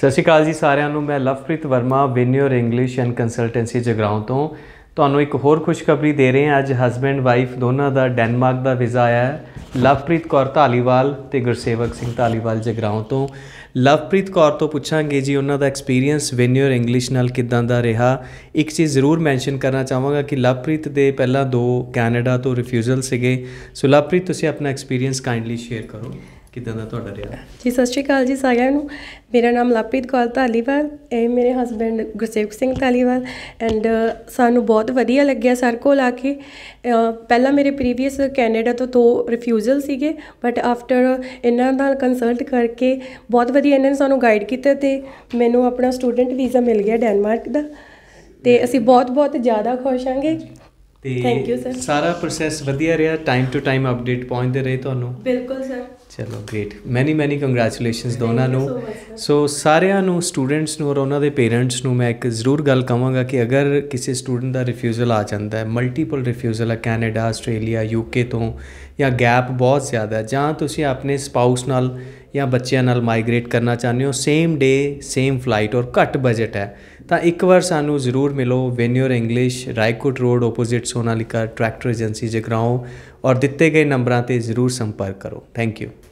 सत श्री अकाल जी सारिਆਂ ਨੂੰ मैं Lovepreet Verma win your English and consultancy Jagraon तो ਤੁਹਾਨੂੰ ਇੱਕ ਹੋਰ ਖੁਸ਼ਖਬਰੀ ਦੇ ਰਹੇ ਹਾਂ। ਅੱਜ ਹਸਬੈਂਡ ਵਾਈਫ ਦੋਨਾਂ ਦਾ ਡੈਨਮਾਰਕ ਦਾ ਵੀਜ਼ਾ ਆਇਆ ਹੈ। ਲਵਪ੍ਰੀਤ ਕੌਰ ਧਾਲੀਵਾਲ ਤੇ ਗੁਰਸੇਵਕ ਸਿੰਘ ਧਾਲੀਵਾਲ ਜਗਰਾਉਂ ਤੋਂ। ਲਵਪ੍ਰੀਤ ਕੌਰ ਤੋਂ ਪੁੱਛਾਂਗੇ ਜੀ ਉਹਨਾਂ ਦਾ ਐਕਸਪੀਰੀਅੰਸ ਵਿਨ ਯੋਰ ਇੰਗਲਿਸ਼ ਨਾਲ ਕਿੱਦਾਂ ਦਾ ਰਿਹਾ। ਇੱਕ ਚੀਜ਼ ਜ਼ਰੂਰ ਮੈਂਸ਼ਨ ਕਰਨਾ ਚਾਹਾਂਗਾ ਕਿ ਲਵਪ੍ਰੀਤ ਦੇ ਪਹਿਲਾਂ 2 ਕੈਨੇਡਾ ਤੋਂ ਰਿਫਿਊਜ਼ਲ ਸੀਗੇ। ਸੋ ਲਵਪ੍ਰੀਤ ਤੁਸੀਂ ਆਪਣਾ ਐਕਸਪੀਰੀਅੰਸ ਕਾਈਂਡਲੀ ਸ਼ੇਅਰ ਕਰੋ ਕਿੱਦਾਂ ਦਾ ਤੁਹਾਡਾ ਰਿਹਾ। ਜੀ ਸਤਿ ਸ਼੍ਰੀ ਅਕਾਲ ਜੀ ਸਾਰਿਆਂ ਨੂੰ। मेरा नाम लवप्रीत कौर धालीवाल ए मेरे हसबैंड गुरसेवक सिंह धालीवाल एंड सानू बहुत वधिया लग्या सर को आके। पहला मेरे प्रीवियस कैनेडा तो 2 रिफ्यूजल सीगे बट आफ्टर इन्हां नाल कंसल्ट करके बहुत वधिया इन्हां ने सानू गाइड कीता ते मैनू अपना स्टूडेंट वीज़ा मिल गया डेनमार्क दा ते असी बहुत बहुत ज़्यादा खुश आंगे। Thank you sir. सारा प्रोसैस वधिया रहा, टाइम टू टाइम अपडेट पहुँचते रहे तुहानू। बिल्कुल सर, चलो ग्रेट। मैनी मैनी कंग्रैचुलेशनस दोनों को। सो सारिਆਂ ਨੂੰ स्टूडेंट्स ਨੂੰ और उन्होंने पेरेंट्स ਨੂੰ मैं एक जरूर गल कहूँगा कि अगर किसी स्टूडेंट का रिफ्यूजल आ जाता है, मल्टीपल रिफ्यूजल है कैनेडा आस्ट्रेलिया यूके तो, या गैप बहुत ज़्यादा, ਜਾਂ ਤੁਸੀਂ अपने स्पाउस नाल या बच्चों नाल माइग्रेट करना चाहते हो, सेम डे सेम फ्लाइट और घट बजट है, तो एक बार सानू जरूर मिलो। Win your English Raikot road opposite Sonalika tractor agency Jagraon और दिते गए नंबर पर जरूर संपर्क करो। Thank you.